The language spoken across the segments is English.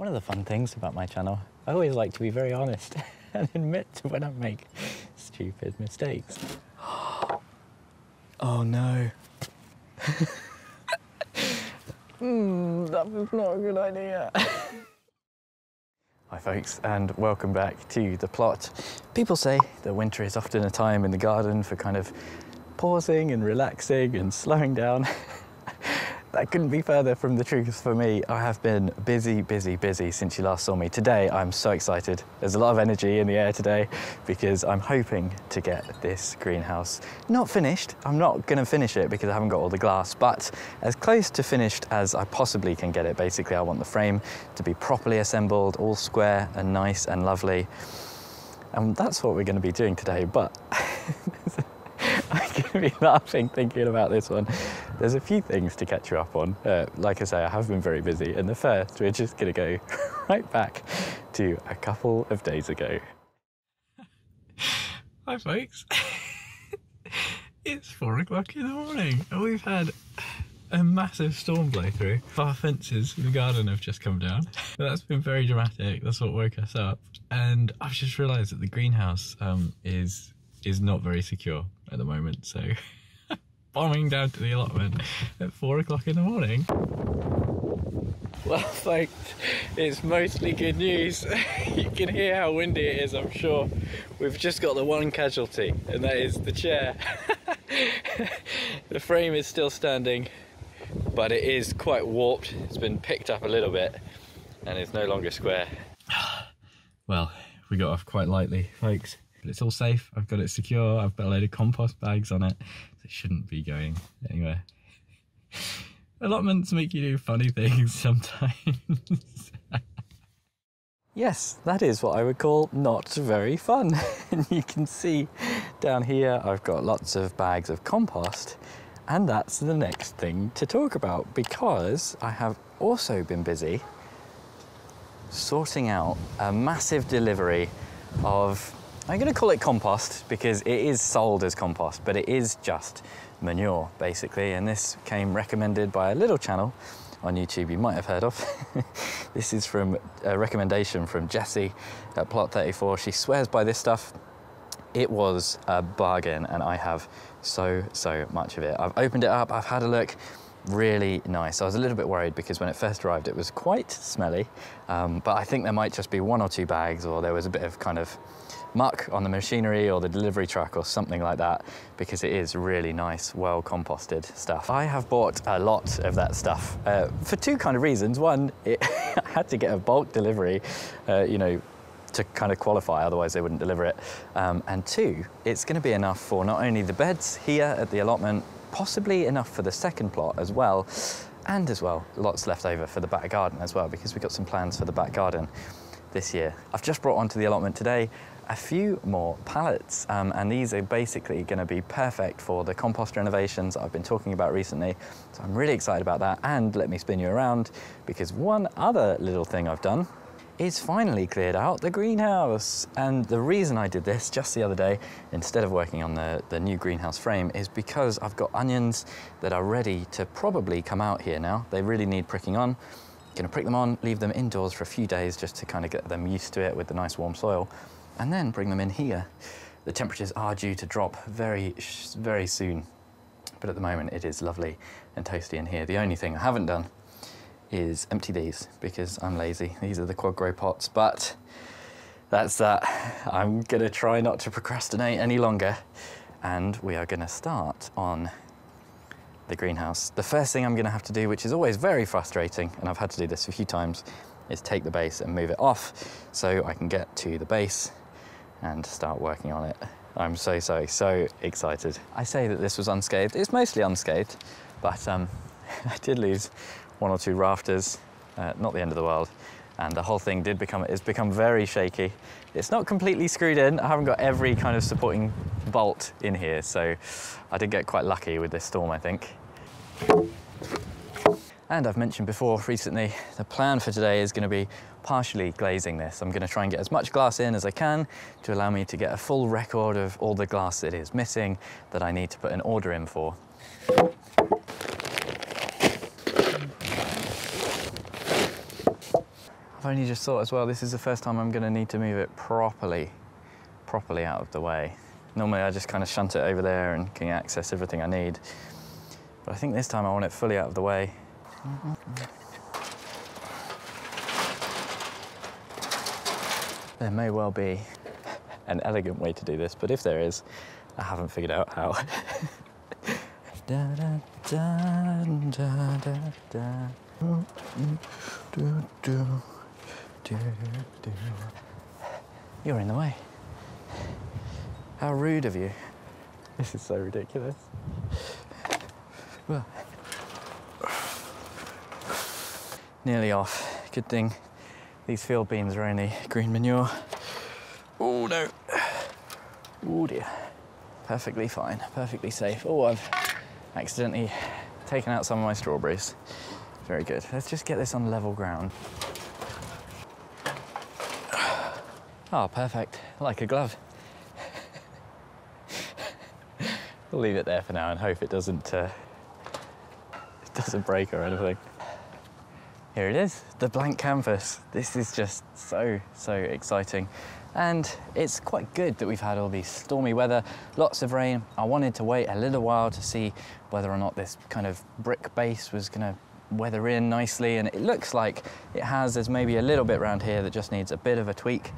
One of the fun things about my channel, I always like to be very honest and admit to when I make stupid mistakes. Oh no. That was not a good idea. Hi folks, and welcome back to The Plot. People say that winter is often a time in the garden for kind of pausing and relaxing and slowing down. That couldn't be further from the truth for me. I have been busy, busy, busy since you last saw me. Today, I'm so excited. There's a lot of energy in the air today because I'm hoping to get this greenhouse not finished. I'm not gonna finish it because I haven't got all the glass, but as close to finished as I possibly can get it. Basically, I want the frame to be properly assembled, all square and nice and lovely. And that's what we're gonna be doing today, but I'm gonna be laughing thinking about this one. There's a few things to catch you up on. Like I say, I have been very busy, and the first, we're just gonna go right back to a couple of days ago. Hi folks. It's 4 o'clock in the morning, and we've had a massive storm blow through. Our fences in the garden have just come down. That's been very dramatic, that's what woke us up. And I've just realized that the greenhouse is not very secure at the moment, so. Bombing down to the allotment at 4 o'clock in the morning. Well folks, it's mostly good news. You can hear how windy it is, I'm sure. We've just got the one casualty, and that is the chair. The frame is still standing, but it is quite warped. It's been picked up a little bit, and it's no longer square. Well, we got off quite lightly, folks. It's all safe, I've got it secure, I've got a load of compost bags on it, so it shouldn't be going anywhere. Allotments make you do funny things sometimes. Yes, that is what I would call not very fun. And you can see down here I've got lots of bags of compost, and that's the next thing to talk about, because I have also been busy sorting out a massive delivery of, I'm going to call it compost because it is sold as compost, but it is just manure basically. And this came recommended by a little channel on YouTube you might have heard of. This is from a recommendation from Jessie at Plot 34. She swears by this stuff. It was a bargain, and I have so much of it. I've opened it up, I've had a look. Really nice. I was a little bit worried because when it first arrived it was quite smelly, but I think there might just be one or two bags, or there was a bit of kind of muck on the machinery or the delivery truck or something like that, because it is really nice, well composted stuff. I have bought a lot of that stuff for two kind of reasons. One, I had to get a bulk delivery, you know, to kind of qualify, otherwise they wouldn't deliver it. And two, it's going to be enough for not only the beds here at the allotment, possibly enough for the second plot as well, and as well lots left over for the back garden as well, because we've got some plans for the back garden this year. I've just brought onto the allotment today a few more pallets, and these are basically going to be perfect for the compost renovations I've been talking about recently, so I'm really excited about that. And let me spin you around, because one other little thing I've done is finally cleared out the greenhouse. And the reason I did this just the other day, instead of working on the new greenhouse frame, is because I've got onions that are ready to probably come out here now. They really need pricking on. Gonna prick them on, leave them indoors for a few days just to kind of get them used to it with the nice warm soil, and then bring them in here. The temperatures are due to drop very soon, but at the moment it is lovely and toasty in here. The only thing I haven't done is empty these, because I'm lazy. These are the quad grow pots, but that's that. I'm gonna try not to procrastinate any longer, and we are gonna start on the greenhouse. The first thing I'm gonna have to do, which is always very frustrating, and I've had to do this a few times, is take the base and move it off so I can get to the base and start working on it. I'm so excited. I say that this was unscathed. It's mostly unscathed, but I did lose one or two rafters, not the end of the world. And the whole thing did become, it's become very shaky. It's not completely screwed in. I haven't got every kind of supporting bolt in here, so I did get quite lucky with this storm, I think. And I've mentioned before recently, the plan for today is gonna be partially glazing this. I'm gonna try and get as much glass in as I can to allow me to get a full record of all the glass that is missing that I need to put an order in for. I've only just thought as well, this is the first time I'm going to need to move it properly out of the way. Normally I just kind of shunt it over there and can access everything I need. But I think this time I want it fully out of the way. There may well be an elegant way to do this, but if there is, I haven't figured out how. You're in the way. How rude of you. This is so ridiculous. Well. Nearly off. Good thing these field beans are only green manure. Oh no. Oh dear. Perfectly fine, perfectly safe. Oh, I've accidentally taken out some of my strawberries. Very good. Let's just get this on level ground. Oh, perfect. Like a glove. We'll leave it there for now and hope it doesn't break or anything. Here it is, the blank canvas. This is just so, so exciting. And it's quite good that we've had all these stormy weather, lots of rain. I wanted to wait a little while to see whether or not this kind of brick base was going to weather in nicely, and it looks like it has. There's maybe a little bit around here that just needs a bit of a tweak.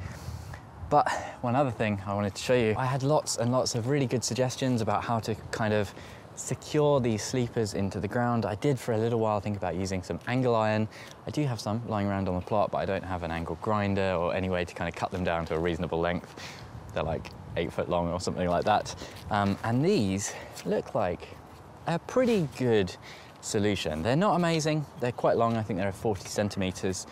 But one other thing I wanted to show you, I had lots and lots of really good suggestions about how to kind of secure these sleepers into the ground. I did for a little while think about using some angle iron. I do have some lying around on the plot, but I don't have an angle grinder or any way to kind of cut them down to a reasonable length. They're like 8 foot long or something like that. And these look like a pretty good solution. They're not amazing, they're quite long, I think they're 40 centimeters.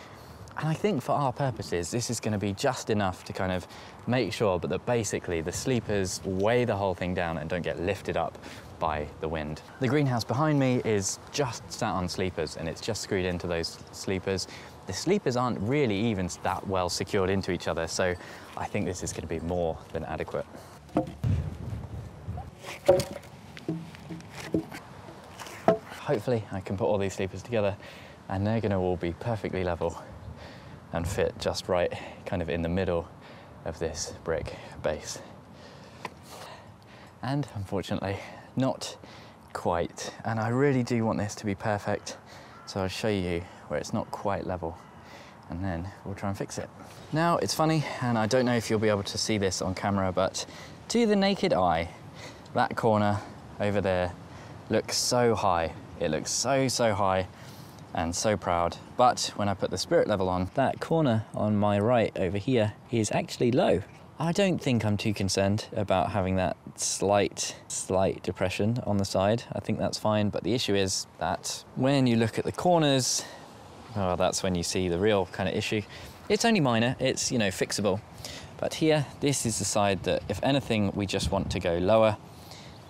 And I think for our purposes, this is going to be just enough to kind of make sure that basically the sleepers weigh the whole thing down and don't get lifted up by the wind. The greenhouse behind me is just sat on sleepers and it's just screwed into those sleepers. The sleepers aren't really even that well secured into each other, so I think this is going to be more than adequate. Hopefully I can put all these sleepers together and they're going to all be perfectly level and fit just right, kind of in the middle of this brick base. And unfortunately, not quite. And I really do want this to be perfect, so I'll show you where it's not quite level, and then we'll try and fix it. Now, it's funny, and I don't know if you'll be able to see this on camera, but to the naked eye, that corner over there looks so high. It looks so, so high and so proud. But when I put the spirit level on, that corner on my right over here is actually low. I don't think I'm too concerned about having that slight depression on the side. I think that's fine, but the issue is that when you look at the corners, oh, that's when you see the real kind of issue. It's only minor, it's, you know, fixable. But here, this is the side that, if anything, we just want to go lower.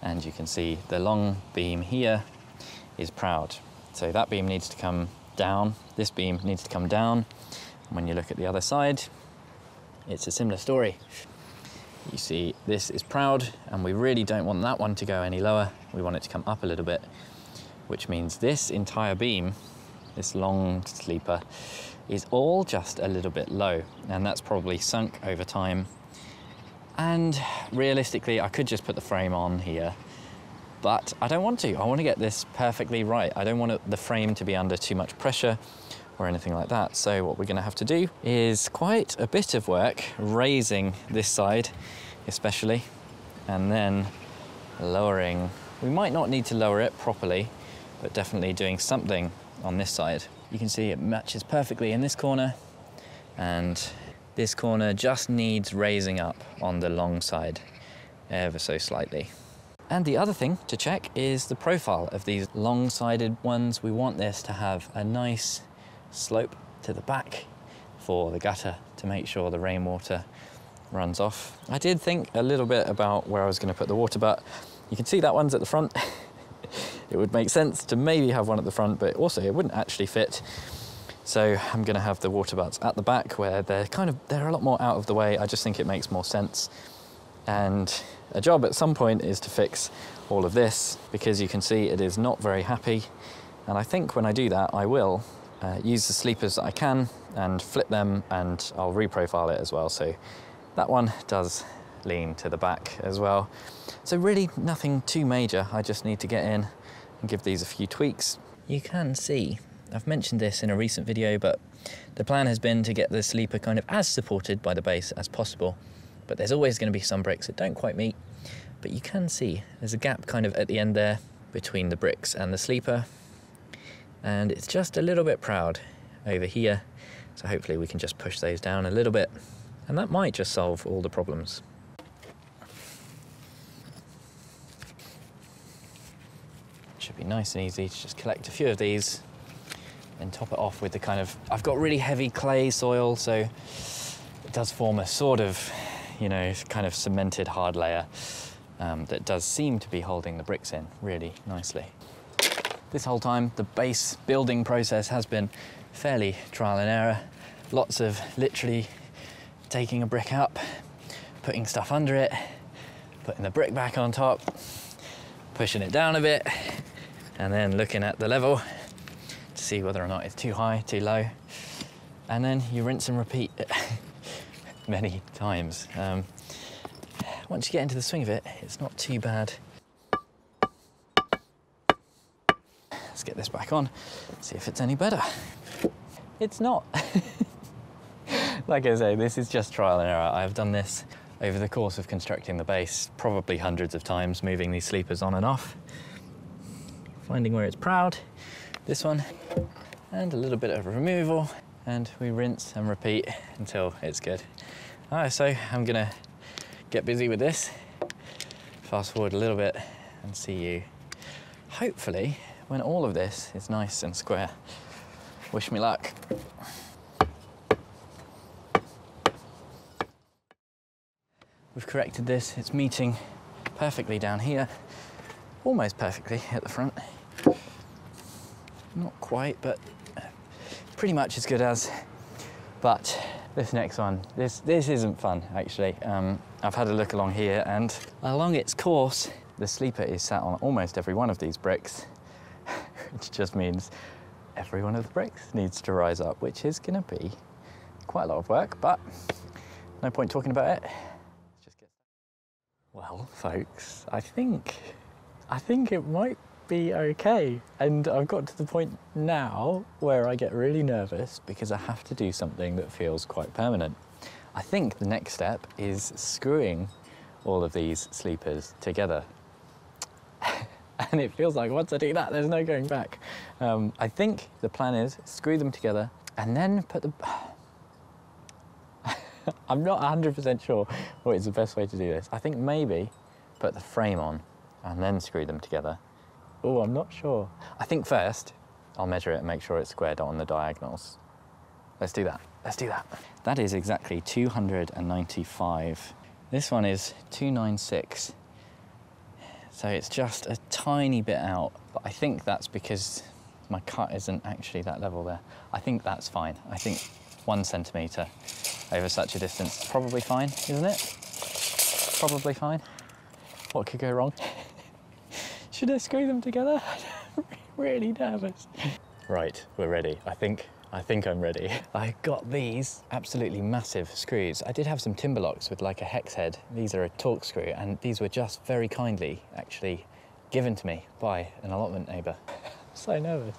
And you can see the long beam here is proud. So that beam needs to come down, this beam needs to come down. And when you look at the other side, it's a similar story. You see, this is proud, and we really don't want that one to go any lower. We want it to come up a little bit, which means this entire beam, this long sleeper, is all just a little bit low, and that's probably sunk over time. And realistically, I could just put the frame on here, but I don't want to. I want to get this perfectly right. I don't want the frame to be under too much pressure or anything like that. So what we're going to have to do is quite a bit of work raising this side, especially, and then lowering. We might not need to lower it properly, but definitely doing something on this side. You can see it matches perfectly in this corner, and this corner just needs raising up on the long side ever so slightly. And the other thing to check is the profile of these long-sided ones. We want this to have a nice slope to the back for the gutter to make sure the rainwater runs off. I did think a little bit about where I was going to put the water, but you can see that one's at the front. It would make sense to maybe have one at the front, but also it wouldn't actually fit. So I'm going to have the water butts at the back where they're a lot more out of the way. I just think it makes more sense. And a job at some point is to fix all of this, because you can see it is not very happy. And I think when I do that, I will use the sleepers that I can and flip them, and I'll reprofile it as well. So that one does lean to the back as well. So really nothing too major. I just need to get in and give these a few tweaks. You can see, I've mentioned this in a recent video, but the plan has been to get the sleeper kind of as supported by the base as possible, but there's always going to be some bricks that don't quite meet. But you can see there's a gap kind of at the end there between the bricks and the sleeper, and it's just a little bit proud over here. So hopefully we can just push those down a little bit, and that might just solve all the problems. Should be nice and easy to just collect a few of these and top it off with the kind of, I've got really heavy clay soil, so it does form a sort of, you know, kind of cemented hard layer that does seem to be holding the bricks in really nicely. This whole time, the base building process has been fairly trial and error. Lots of literally taking a brick up, putting stuff under it, putting the brick back on top, pushing it down a bit, and then looking at the level to see whether or not it's too high, too low. And then you rinse and repeat it many times. Once you get into the swing of it, it's not too bad. Let's get this back on, see if it's any better. It's not. Like I say, this is just trial and error. I've done this over the course of constructing the base, probably hundreds of times, moving these sleepers on and off, finding where it's proud, this one, and a little bit of removal, and we rinse and repeat until it's good. All right, so I'm gonna get busy with this, fast forward a little bit, and see you hopefully when all of this is nice and square. Wish me luck. We've corrected this, it's meeting perfectly down here, almost perfectly at the front. Not quite, but pretty much as good as. But this next one, this isn't fun actually. I've had a look along here, and along its course, the sleeper is sat on almost every one of these bricks, which just means every one of the bricks needs to rise up, which is gonna be quite a lot of work, but no point talking about it. Well, folks, I think it might be okay. And I've got to the point now where I get really nervous because I have to do something that feels quite permanent. I think the next step is screwing all of these sleepers together. And it feels like once I do that, there's no going back. I think the plan is screw them together and then put the... I'm not 100% sure what is the best way to do this. I think maybe put the frame on and then screw them together. Oh, I'm not sure. I think first I'll measure it and make sure it's squared on the diagonals. Let's do that. Let's do that. That is exactly 295. This one is 296. So it's just a tiny bit out, but I think that's because my cut isn't actually that level there. I think that's fine. I think 1 centimetre over such a distance is probably fine, isn't it? Probably fine. What could go wrong? Should I screw them together? I'm really nervous. Right, we're ready. I think I'm ready. I got these absolutely massive screws. I did have some Timberlocks with like a hex head. These are a Torx screw, and these were just very kindly actually given to me by an allotment neighbour. So nervous.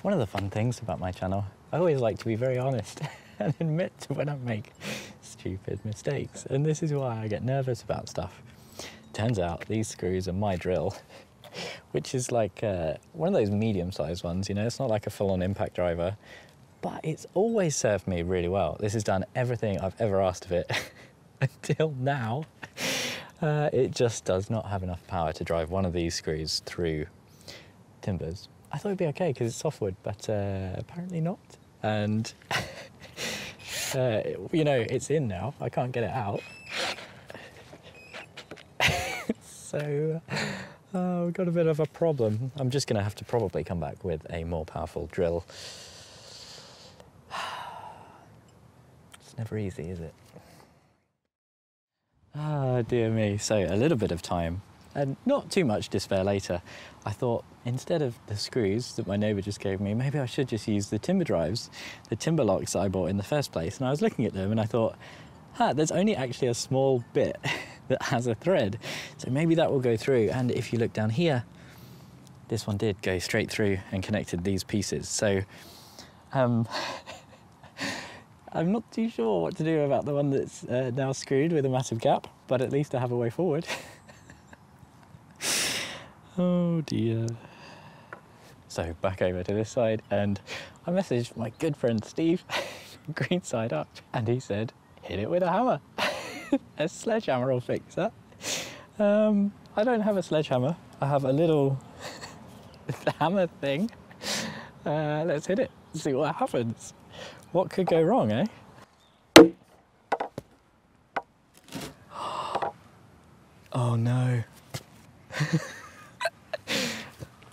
One of the fun things about my channel, I always like to be very honest and admit to when I make stupid mistakes. And this is why I get nervous about stuff. Turns out these screws are my drill, which is like one of those medium-sized ones, you know, it's not like a full-on impact driver, but it's always served me really well. This has done everything I've ever asked of it until now. It just does not have enough power to drive one of these screws through timbers. I thought it'd be okay because it's softwood, but apparently not. And, you know, it's in now. I can't get it out. So, we've got a bit of a problem. I'm just going to have to probably come back with a more powerful drill. It's never easy, is it? Ah, dear me. So a little bit of time and not too much despair later, I thought instead of the screws that my neighbour just gave me, maybe I should just use the timber drives, the Timberlocks that I bought in the first place. And I was looking at them and I thought, there's only actually a small bit that has a thread. So maybe that will go through. And if you look down here, this one did go straight through and connected these pieces. So I'm not too sure what to do about the one that's now screwed with a massive gap, but at least I have a way forward. Oh dear. So back over to this side and I messaged my good friend Steve from Green Side Up and he said, hit it with a hammer. A sledgehammer will fix that. I don't have a sledgehammer. I have a little hammer thing. Let's hit it, see what happens. What could go wrong, eh? Oh no.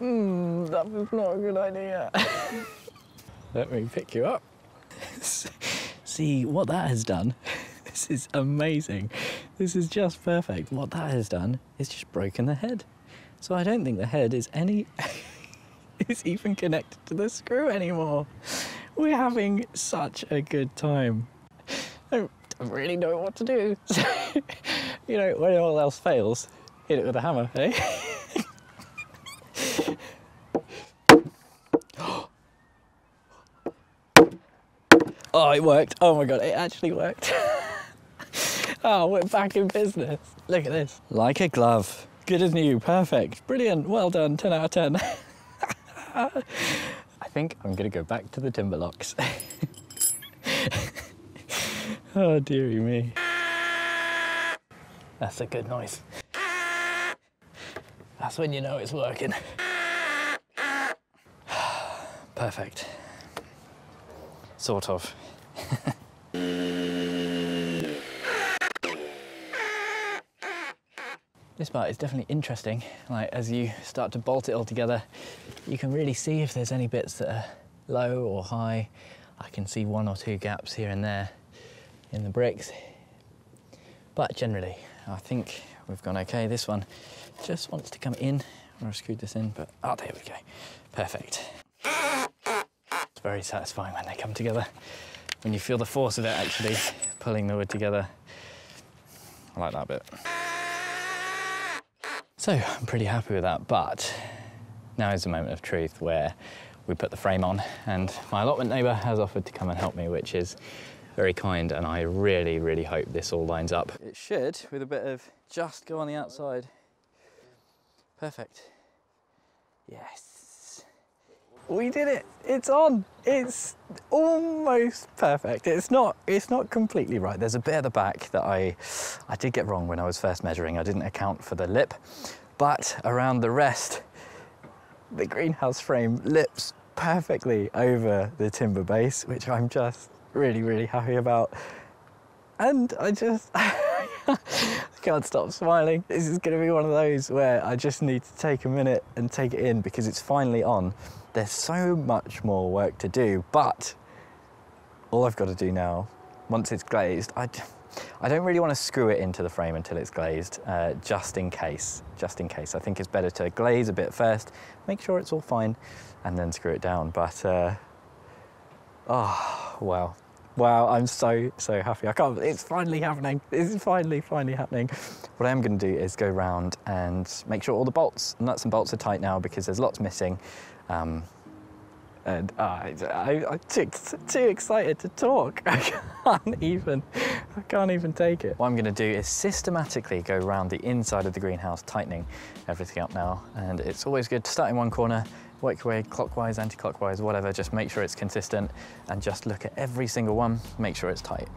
That was not a good idea. Let me pick you up. See what that has done. This is amazing. This is just perfect. What that has done is just broken the head. So I don't think the head is even connected to the screw anymore. We're having such a good time. I really don't know what to do. So, you know, when all else fails, hit it with a hammer, eh? Oh, it worked. Oh my God, it actually worked. Oh, we're back in business. Look at this. Like a glove. Good as new, perfect, brilliant, well done, 10 out of 10. I think I'm gonna go back to the Timberlocks. Oh, dearie me. That's a good noise. That's when you know it's working. Perfect. Sort of. This part is definitely interesting. Like, as you start to bolt it all together, you can really see if there's any bits that are low or high. I can see one or two gaps here and there in the bricks. But generally, I think we've gone okay. This one just wants to come in. I've screwed this in, but oh, there we go. Perfect. It's very satisfying when they come together. When you feel the force of it actually pulling the wood together. I like that bit. So I'm pretty happy with that, but now is the moment of truth where we put the frame on, and my allotment neighbour has offered to come and help me, which is very kind, and I really, really hope this all lines up. It should, with a bit of just go on the outside. Perfect. Yes. We did it, it's on. It's almost perfect. It's not completely right. There's a bit at the back that I did get wrong when I was first measuring. I didn't account for the lip, but around the rest, the greenhouse frame lips perfectly over the timber base, which I'm just really, really happy about. And I just, I can't stop smiling. This is gonna be one of those where I just need to take a minute and take it in because it's finally on. There's so much more work to do, but all I've got to do now, once it's glazed, I don't really want to screw it into the frame until it's glazed, just in case, I think it's better to glaze a bit first, make sure it's all fine, and then screw it down. But, oh, wow. Wow, I'm so happy. I can't, it's finally happening. This is finally happening. What I am going to do is go round and make sure all the bolts, nuts and bolts are tight now because there's lots missing. And I'm too excited to talk. I can't even take it. What I'm going to do is systematically go round the inside of the greenhouse, tightening everything up now. And it's always good to start in one corner, work your way clockwise, anti-clockwise, whatever, just make sure it's consistent and just look at every single one, make sure it's tight.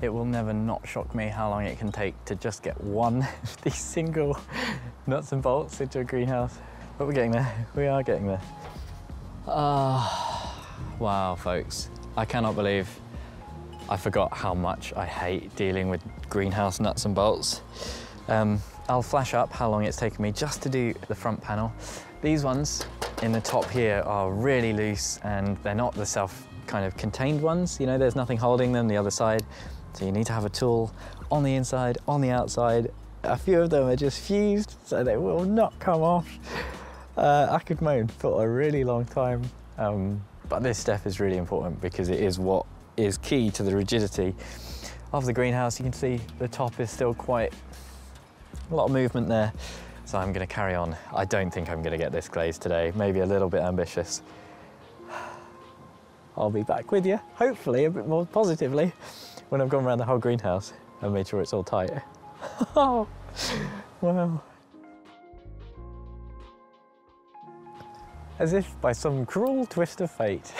It will never not shock me how long it can take to just get one of these single nuts and bolts into a greenhouse. But we're getting there, we are getting there. Wow, folks, I cannot believe I forgot how much I hate dealing with greenhouse nuts and bolts. I'll flash up how long it's taken me just to do the front panel. These ones in the top here are really loose and they're not the self kind of contained ones. You know, there's nothing holding them the other side. So you need to have a tool on the inside, on the outside. A few of them are just fused, so they will not come off. I could moan for a really long time, but this step is really important because it is what is key to the rigidity of the greenhouse. You can see the top is still quite a lot of movement there. So I'm going to carry on. I don't think I'm going to get this glazed today. Maybe a little bit ambitious. I'll be back with you, hopefully a bit more positively, when I've gone around the whole greenhouse and made sure it's all tight. Oh, wow. As if by some cruel twist of fate,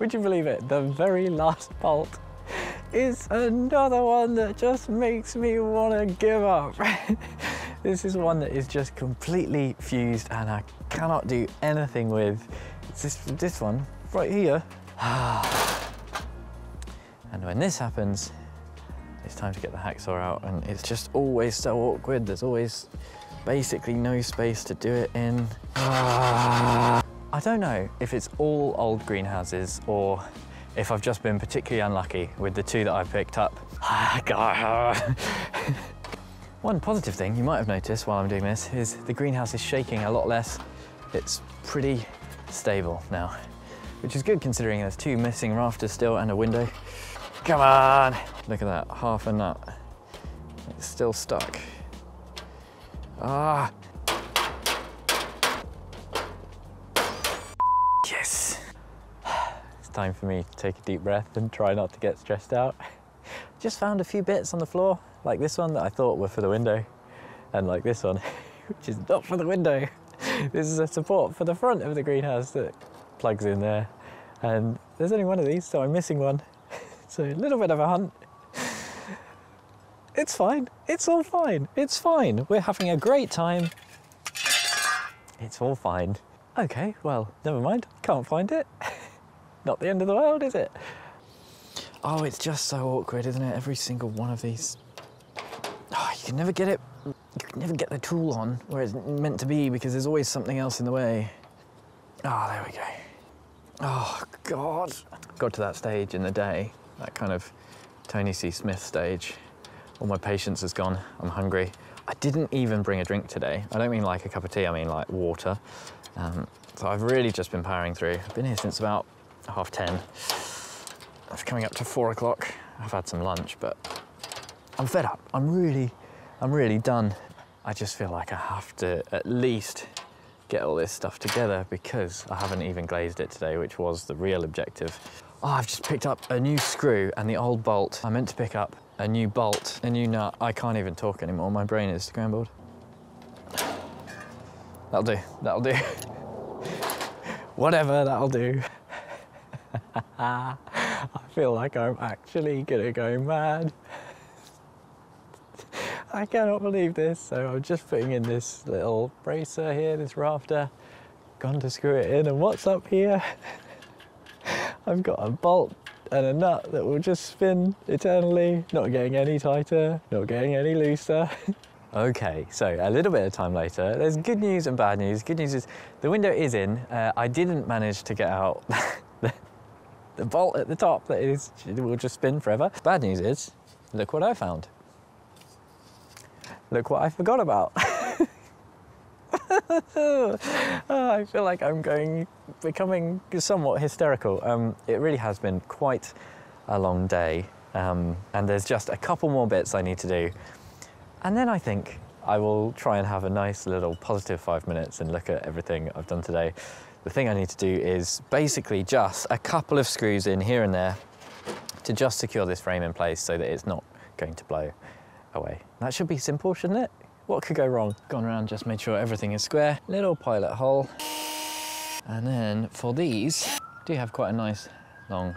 would you believe it, the very last bolt is another one that just makes me want to give up. This is one that is just completely fused and I cannot do anything with. It's this one right here. And when this happens, it's time to get the hacksaw out, and it's just always so awkward. There's always basically no space to do it in. I don't know if it's all old greenhouses or if I've just been particularly unlucky with the two that I picked up. One positive thing you might have noticed while I'm doing this is the greenhouse is shaking a lot less. It's pretty stable now, which is good considering there's two missing rafters still and a window. Come on! Look at that, half a nut. It's still stuck. Ah! Yes! It's time for me to take a deep breath and try not to get stressed out. Just found a few bits on the floor, like this one that I thought were for the window, and like this one, which is not for the window. This is a support for the front of the greenhouse that plugs in there. And there's only one of these, so I'm missing one. So a little bit of a hunt. It's fine, it's all fine, it's fine. We're having a great time. It's all fine. Okay, well, never mind, can't find it. Not the end of the world, is it? Oh, it's just so awkward, isn't it? Every single one of these. Oh, you can never get it. You can never get the tool on where it's meant to be because there's always something else in the way. Oh, there we go. Oh, God. Got to that stage in the day, that kind of Tony C. Smith stage. All my patience is gone. I'm hungry. I didn't even bring a drink today. I don't mean like a cup of tea, I mean like water. So I've really just been powering through. I've been here since about 10:30. It's coming up to 4 o'clock. I've had some lunch, but I'm fed up. I'm really done. I just feel like I have to at least get all this stuff together because I haven't even glazed it today, which was the real objective. Oh, I've just picked up a new screw and the old bolt. I meant to pick up a new bolt, a new nut. I can't even talk anymore. My brain is scrambled. That'll do, that'll do. Whatever, that'll do. I feel like I'm actually gonna go mad. I cannot believe this. So I'm just putting in this little bracer here, this rafter. Gone to screw it in, and what's up here? I've got a bolt and a nut that will just spin eternally, not getting any tighter, not getting any looser. Okay, so a little bit of time later, there's good news and bad news. Good news is the window is in. I didn't manage to get out the bolt at the top that is, will just spin forever. Bad news is, look what I found. Look what I forgot about. Oh, I feel like I'm becoming somewhat hysterical. It really has been quite a long day, and there's just a couple more bits I need to do. And then I think I will try and have a nice little positive 5 minutes and look at everything I've done today. The thing I need to do is basically just a couple of screws in here and there to just secure this frame in place so that it's not going to blow away. That should be simple, shouldn't it? What could go wrong? Gone around, just made sure everything is square. Little pilot hole. And then for these, I do have quite a nice long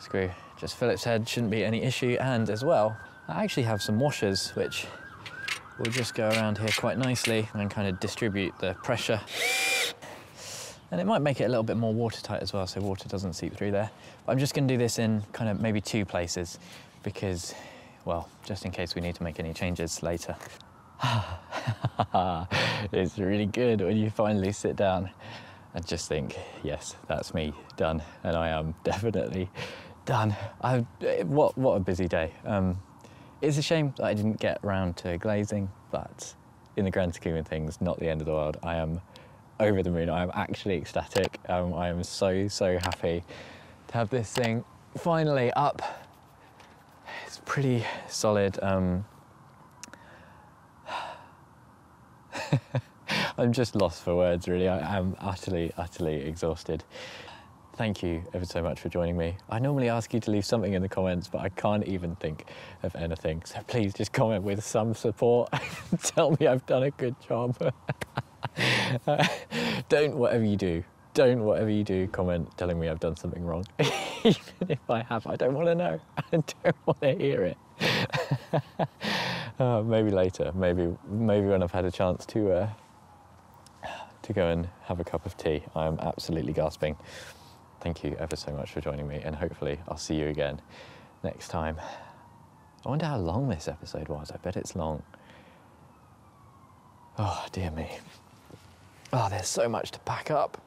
screw. Just Phillips head, shouldn't be any issue. And as well, I actually have some washers which will just go around here quite nicely and kind of distribute the pressure. And it might make it a little bit more watertight as well, so water doesn't seep through there. But I'm just gonna do this in kind of maybe two places because, well, just in case we need to make any changes later. It's really good when you finally sit down and just think, yes, that's me done. And I am definitely Dan, what a busy day. It's a shame that I didn't get round to glazing, but in the grand scheme of things, not the end of the world. I am over the moon. I am actually ecstatic. I am so happy to have this thing finally up. It's pretty solid. I'm just lost for words, really. I am utterly exhausted. Thank you ever so much for joining me. I normally ask you to leave something in the comments, but I can't even think of anything. So please just comment with some support and tell me I've done a good job. Don't, whatever you do, comment telling me I've done something wrong. Even if I have, I don't want to know. I don't want to hear it. Maybe later, maybe when I've had a chance to go and have a cup of tea. I'm absolutely gasping. Thank you ever so much for joining me, and hopefully I'll see you again next time. I wonder how long this episode was. I bet it's long. Oh, dear me. Oh, there's so much to pack up.